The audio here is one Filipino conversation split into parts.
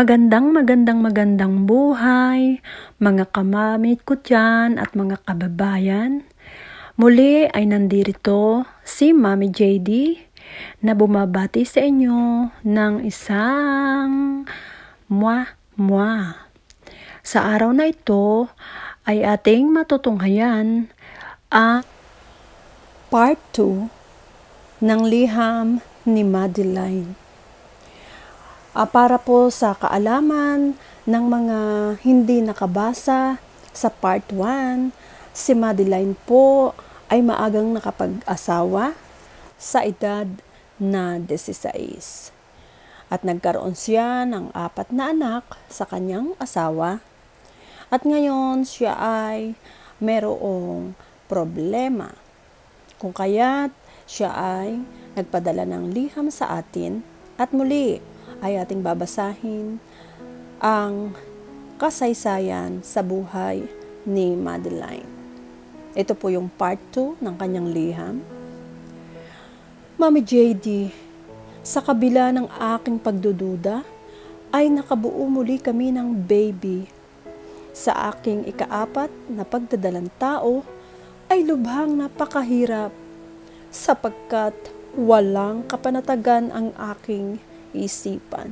Magandang buhay, mga kamamit ko dyan at mga kababayan. Muli ay nandirito si Mami JD na bumabati sa inyo ng isang mwa-mwa. Sa araw na ito ay ating matutunghayan ang Part 2 ng liham ni Madeleine. Para po sa kaalaman ng mga hindi nakabasa sa part 1, si Madeleine po ay maagang nakapag-asawa sa edad na 16. At nagkaroon siya ng 4 na anak sa kanyang asawa. At ngayon siya ay merong problema. Kung kaya't siya ay nagpadala ng liham sa atin at muli ay ating babasahin ang kasaysayan sa buhay ni Madeleine. Ito po yung part 2 ng kanyang liham. Mami JD, sa kabila ng aking pagdududa, ay nakabuo muli kami ng baby. Sa aking 4th na pagdadalang tao, ay lubhang napakahirap sapagkat walang kapanatagan ang aking isipan.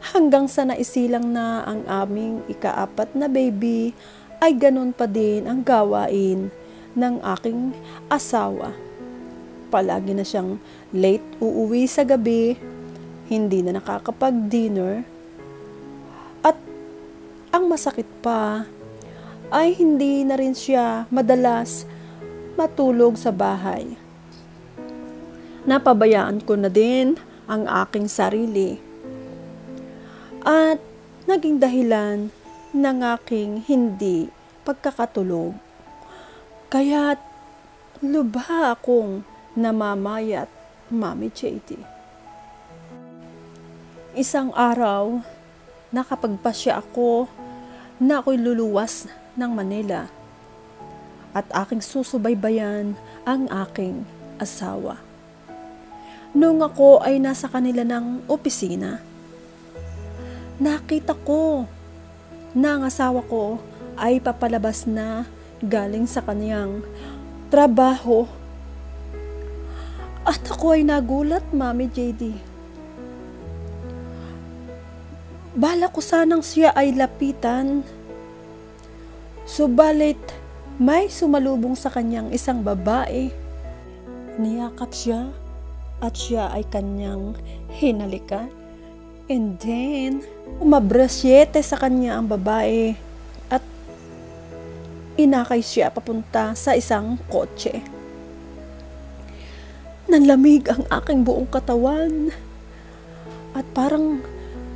Hanggang sa naisilang na ang aming 4th na baby ay ganun pa din ang gawain ng aking asawa. Palagi na siyang late uuwi sa gabi, hindi na nakakapag-dinner, at ang masakit pa ay hindi na rin siya madalas matulog sa bahay. Napabayaan ko na din ang aking sarili at naging dahilan ng aking hindi pagkakatulog. Kaya lubha akong namamayat, Mami JD. Isang araw, nakapagpasya ako na ako'y luluwas ng Manila at aking susubaybayan ang aking asawa. Nung ako ay nasa kanila ng opisina, nakita ko na ang asawa ko ay papalabas na galing sa kaniyang trabaho. At ako ay nagulat, Mami JD. Bala ko sanang siya ay lapitan. Subalit may sumalubong sa kaniyang isang babae. Niyakap siya at siya ay kanyang hinalikan. And then, umabrasyete sa kanya ang babae at inakay siya papunta sa isang kotse. Nanlamig ang aking buong katawan at parang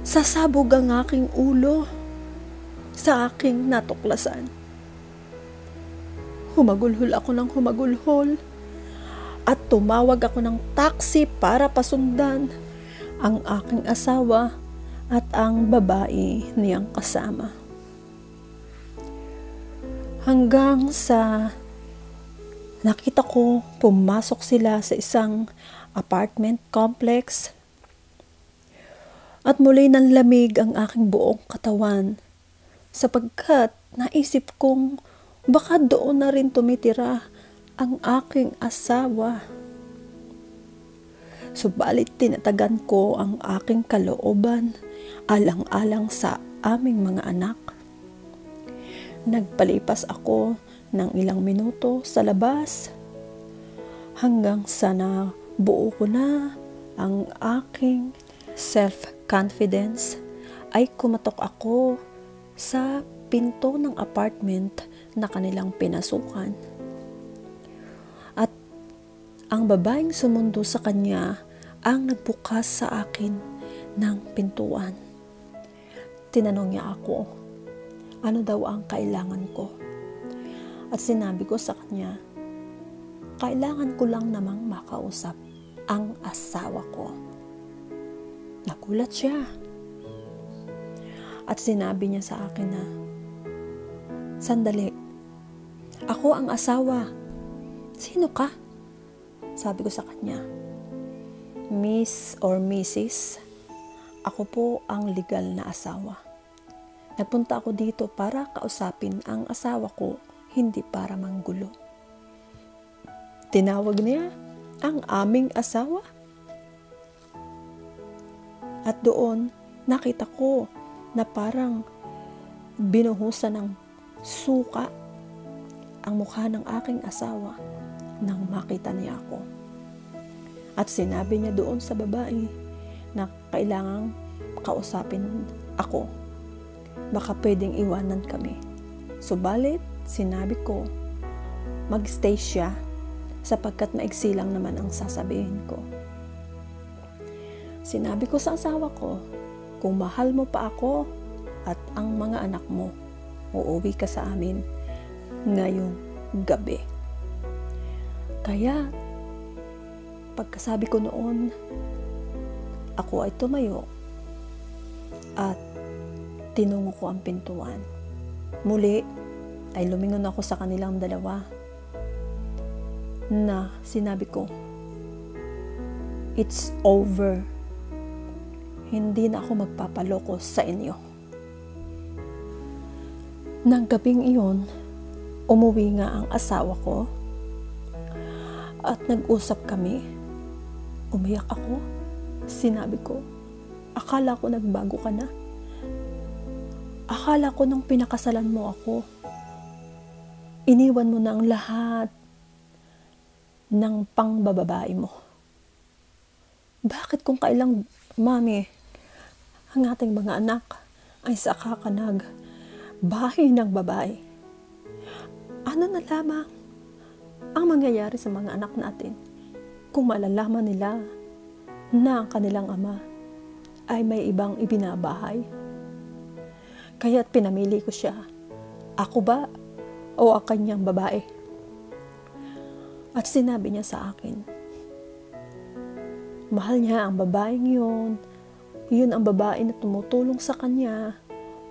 sasabog ang aking ulo sa aking natuklasan. Humagulhol ako ng humagulhol. At tumawag ako ng taxi para pasundan ang aking asawa at ang babae niyang kasama. Hanggang sa nakita ko pumasok sila sa isang apartment complex at muli nanlamig ang aking buong katawan sapagkat naisip kong baka doon na rin tumitira ang aking asawa. Subalit tinatagan ko ang aking kalooban alang-alang sa aming mga anak. Nagpalipas ako ng ilang minuto sa labas hanggang sa nabuo ko na ang aking self-confidence ay kumatok ako sa pinto ng apartment na kanilang pinasukan. Ang babaeng sumundo sa kanya ang nagbukas sa akin ng pintuan. Tinanong niya ako, ano daw ang kailangan ko? At sinabi ko sa kanya, kailangan ko lang namang makausap ang asawa ko. Nagulat siya. At sinabi niya sa akin na, sandali, ako ang asawa. Sino ka? Sabi ko sa kanya, Miss or Mrs. Ako po ang legal na asawa. Nagpunta ako dito para kausapin ang asawa ko, hindi para manggulo. Tinawag niya ang aming asawa. At doon, nakita ko na parang binuhusan ng suka ang mukha ng aking asawa nang makita niya ako. At sinabi niya doon sa babae na kailangang kausapin ako. Baka pwedeng iwanan kami. Subalit, sinabi ko, mag-stay siya sapagkat maiksi lang naman ang sasabihin ko. Sinabi ko sa asawa ko, kung mahal mo pa ako at ang mga anak mo, uuwi ka sa amin ngayong gabi. Kaya, pagkasabi ko noon, ako ay tumayo at tinungo ko ang pintuan. Muli ay lumingon ako sa kanilang dalawa na sinabi ko, it's over. Hindi na ako magpapaloko sa inyo. Nang gabing iyon, umuwi nga ang asawa ko at nag-usap kami. Umiyak ako. Sinabi ko, akala ko nagbago ka na. Akala ko nung pinakasalan mo ako, iniwan mo na ang lahat ng pangbababae mo. Bakit kung kailang, Mami, ang ating mga anak ay sa kakanag bahay ng babae? Ano na lamang ang mangyayari sa mga anak natin kung malalaman nila na ang kanilang ama ay may ibang ibinabahay? Kaya't pinamili ko siya. Ako ba o ang kanyang babae? At sinabi niya sa akin, mahal niya ang babaeng yun. Yun ang babae na tumutulong sa kanya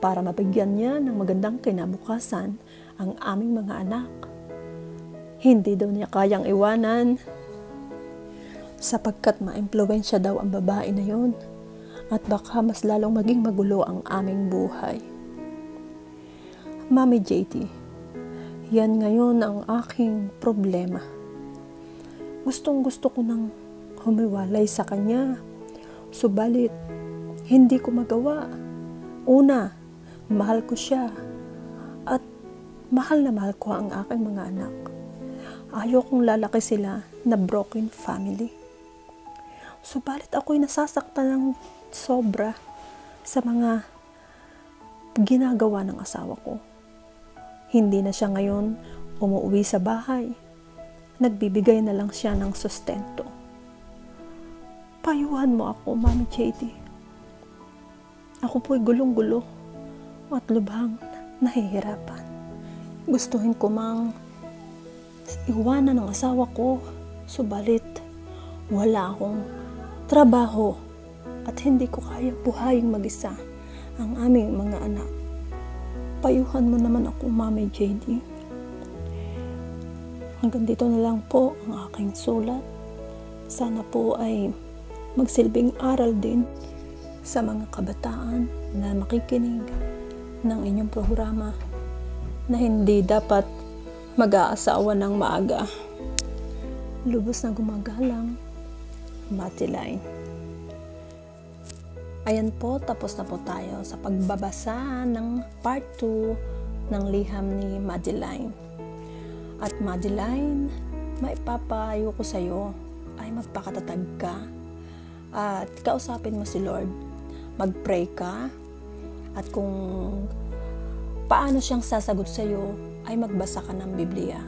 para mabigyan niya ng magandang kinabukasan ang aming mga anak. Hindi daw niya kayang iwanan sapagkat ma-impluwensya daw ang babae na yon at baka mas lalong maging magulo ang aming buhay. Mami JD, yan ngayon ang aking problema. Gustong gusto ko nang humiwalay sa kanya, subalit hindi ko magawa. Una, mahal ko siya at mahal na mahal ko ang aking mga anak. Ayokong lalaki sila na broken family. Subalit ako'y nasasaktan ng sobra sa mga ginagawa ng asawa ko. Hindi na siya ngayon umuwi sa bahay. Nagbibigay na lang siya ng sustento. Payuhan mo ako, Mami JD. Ako po'y gulong-gulo at lubhang nahihirapan. Gustuhin ko mang iwanan ng asawa ko, subalit wala akong trabaho at hindi ko kaya buhayin mag-isa ang aming mga anak. Payuhan mo naman ako, Mami JD. Hanggang dito na lang po ang aking sulat. Sana po ay magsilbing aral din sa mga kabataan na makikinig ng inyong programa na hindi dapat mag-aasawa ng maaga. Lubos na gumagalang, Madeleine. Ayan po, tapos na po tayo sa pagbabasa ng part 2 ng liham ni Madeleine. At Madeleine, maipapayo ko sa iyo ay magpakatatag ka at kausapin mo si Lord. Mag-pray ka at kung paano siyang sasagot sa iyo ay magbasa ka ng Biblia.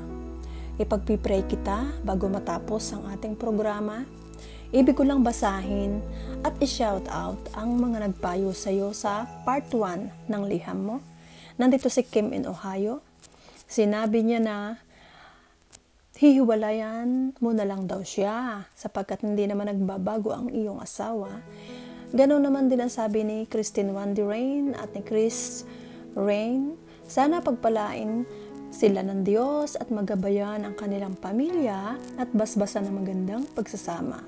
Ipagpipray kita bago matapos ang ating programa. Ibig ko lang basahin at i-shout out ang mga nagpayo sa iyo sa part 1 ng liham mo. Nandito si Kim in Ohio. Sinabi niya na hihiwalayan mo na lang daw siya sapagkat hindi naman nagbabago ang iyong asawa. Ganon naman din ang sabi ni Christine Wanderain at ni Chris Rain. Sana pagpalain sila ng Diyos at magabayan ang kanilang pamilya at basbasan ng magandang pagsasama.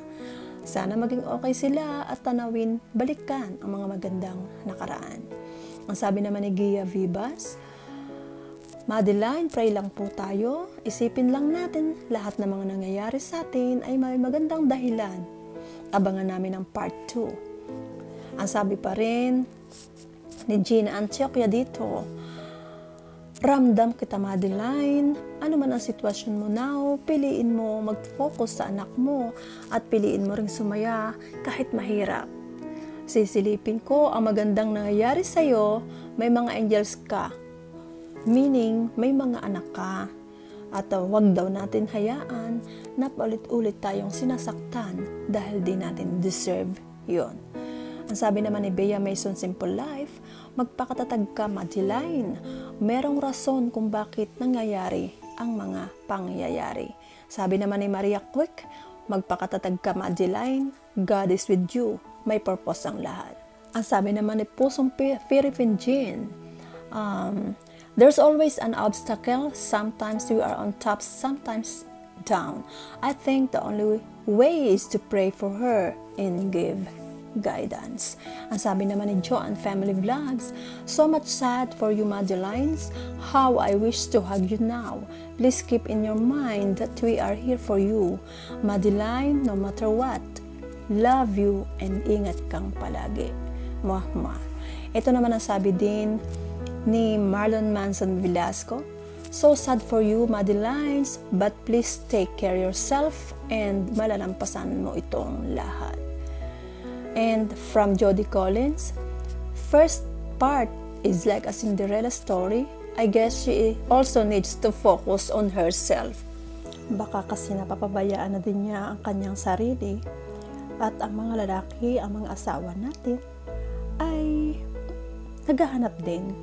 Sana maging okay sila at tanawin balikan ang mga magandang nakaraan. Ang sabi naman ni Gia Vivas, Madeleine, pray lang po tayo. Isipin lang natin lahat ng mga nangyayari sa atin ay may magandang dahilan. Abangan namin ang part 2. Ang sabi pa rin ni Gina Antioquia dito, ramdam kita Madeleine, ano man ang sitwasyon mo now, piliin mo mag-focus sa anak mo at piliin mo ring sumaya kahit mahirap. Sisilipin ko ang magandang nangyayari sa'yo, may mga angels ka. Meaning, may mga anak ka. At huwag daw natin hayaan na paulit-ulit tayong sinasaktan dahil di natin deserve yon. Ang sabi naman ni Bea Mason Simple Life, magpakatatag ka Madeleine. Merong rason kung bakit nangyayari ang mga pangyayari. Sabi naman ni Maria Quick, magpakatatag ka Madeleine. God is with you. May purpose ang lahat. Ang sabi naman ni Pusong Philippine Jean, there's always an obstacle. Sometimes we are on top, sometimes down. I think the only way is to pray for her and give guidance. Ang sabi naman ni Joan Family Vlogs, so much sad for you Madeleine. How I wish to hug you now. Please keep in your mind that we are here for you. Madeleine, no matter what, love you and ingat kang palagi. Mahma. Ito naman ang sabi din ni Marlon Manson Velasco, so sad for you Madeleine, but please take care yourself and malalampasan mo itong lahat. And from Jody Collins, first part is like a Cinderella story. I guess she also needs to focus on herself. Baka kasi napapabayaan na din niya ang kanyang sarili at ang mga lalaki, ang mga asawa natin ay naghahanap din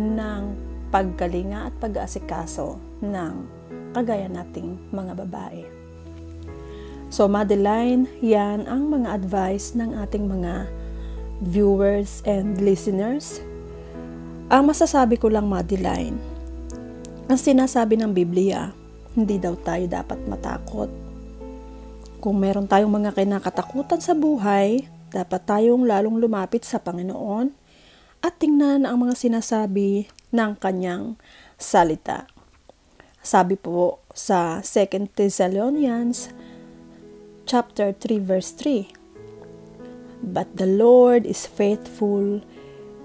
ng paggalinga at pag-aasikaso ng kagaya nating mga babae. So Madeleine, yan ang mga advice ng ating mga viewers and listeners. Ang masasabi ko lang Madeleine, ang sinasabi ng Biblia, hindi daw tayo dapat matakot. Kung meron tayong mga kinakatakutan sa buhay, dapat tayong lalong lumapit sa Panginoon at tingnan ang mga sinasabi ng kanyang salita. Sabi po sa 2 Thessalonians chapter 3 verse 3, but the Lord is faithful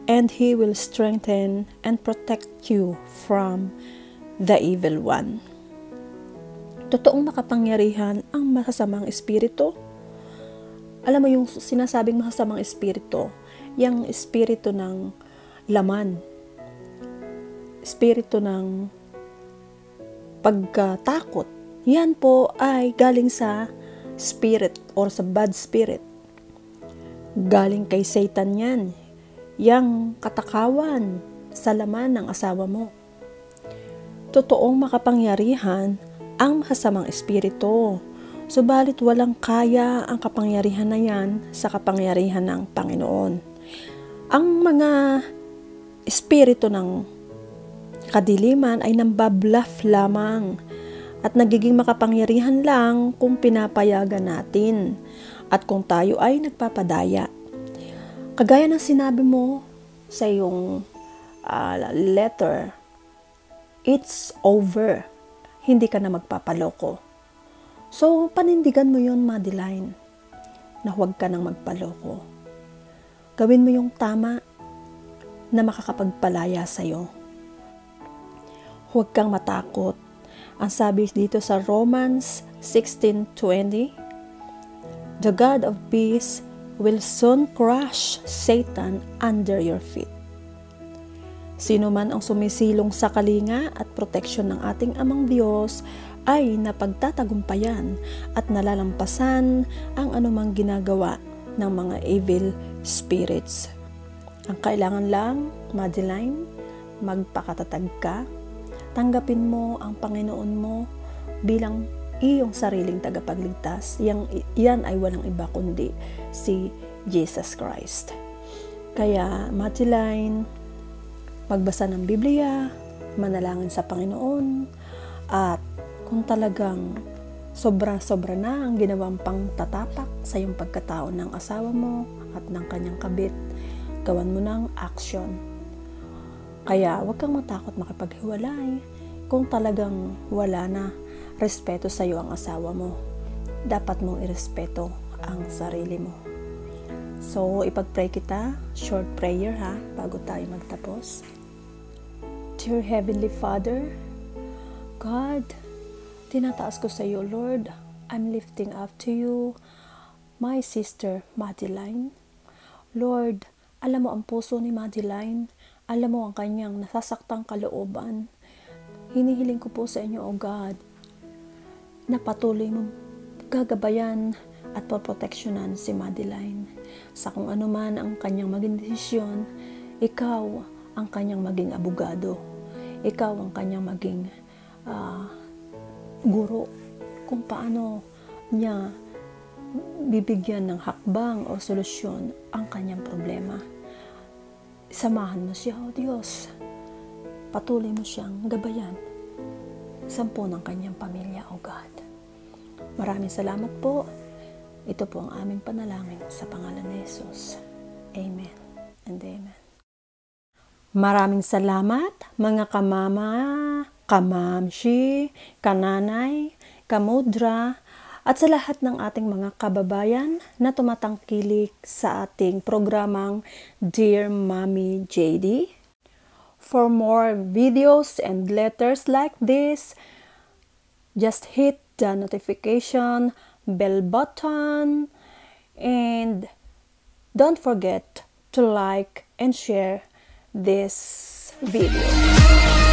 and He will strengthen and protect you from the evil one. Totoong makapangyarihan ang masasamang espiritu. Alam mo yung sinasabing masasamang espiritu, yung espiritu ng laman, espiritu ng pagkatakot, yan po ay galing sa spirit or sa bad spirit. Galing kay Satan yan, yung katakawan sa laman ng asawa mo. Totoong makapangyarihan ang mahasamang espiritu, subalit walang kaya ang kapangyarihan na yan sa kapangyarihan ng Panginoon. Ang mga espiritu ng kadiliman ay nambabluff lamang at nagiging makapangyarihan lang kung pinapayagan natin at kung tayo ay nagpapadaya. Kagaya ng sinabi mo sa iyong letter, it's over. Hindi ka na magpapaloko. So, panindigan mo yun, Madeleine, na huwag ka nang magpaloko. Gawin mo yung tama na makakapagpalaya sa'yo. Huwag kang matakot. Ang sabi dito sa Romans 16:20, the God of peace will soon crush Satan under your feet. Sino man ang sumisilong sa kalinga at proteksyon ng ating amang Diyos ay napagtatagumpayan at nalalampasan ang anumang ginagawa ng mga evil spirits. Ang kailangan lang, Madeleine, magpakatatag ka. Tanggapin mo ang Panginoon mo bilang iyong sariling tagapagligtas. Yan ay walang iba kundi si Jesus Christ. Kaya, Madeleine, magbasa ng Biblia, manalangin sa Panginoon, at kung talagang Sobra-sobra na ang ginawang pangtatapak sa iyong pagkatao ng asawa mo at ng kanyang kabit. Gawan mo ng action. Kaya huwag kang matakot makipaghiwalay kung talagang wala na respeto sa iyo ang asawa mo. Dapat mong irespeto ang sarili mo. So, ipag-pray kita. Short prayer ha, bago tayo magtapos. Dear Heavenly Father, God, tinataas ko sa iyo, Lord. I'm lifting up to you my sister, Madeleine. Lord, alam mo ang puso ni Madeleine. Alam mo ang kanyang nasasaktang kalooban. Hinihiling ko po sa inyo, O God, na patuloy mong gagabayan at paproteksyonan si Madeleine. Sa kung ano man ang kanyang maging desisyon, ikaw ang kanyang maging abogado. Ikaw ang kanyang maging guro kung paano niya bibigyan ng hakbang o solusyon ang kanyang problema. Samahan mo siya, O Diyos. Patuloy mo siyang gabayan. Sampo ng kanyang pamilya, O God. Maraming salamat po. Ito po ang aming panalangin sa pangalan ni Jesus. Amen and amen. Maraming salamat mga kamama, kamamshi, kananay, kamudra, at sa lahat ng ating mga kababayan na tumatangkilik sa ating programang Dear Mami JD. For more videos and letters like this, just hit the notification bell button and don't forget to like and share this video.